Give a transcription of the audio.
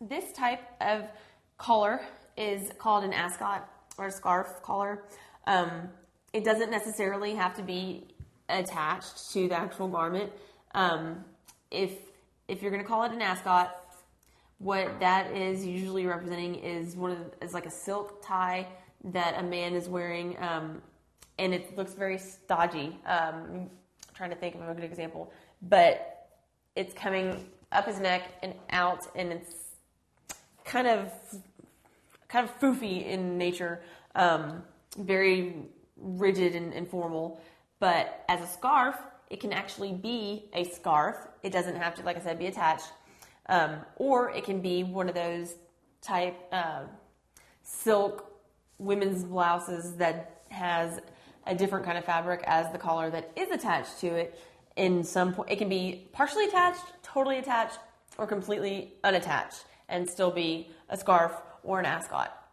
This type of collar is called an ascot or a scarf collar. It doesn't necessarily have to be attached to the actual garment. If you're going to call it an ascot, what that is usually representing is like a silk tie that a man is wearing, and it looks very stodgy. I'm trying to think of a good example, but it's coming up his neck and out, and it's kind of foofy in nature, very rigid and formal. But as a scarf, it can actually be a scarf. It doesn't have to, like I said, be attached. Or it can be one of those type silk women's blouses that has a different kind of fabric as the collar that is attached to it. In some point, it can be partially attached, totally attached, or completely unattached and still be a scarf or an ascot.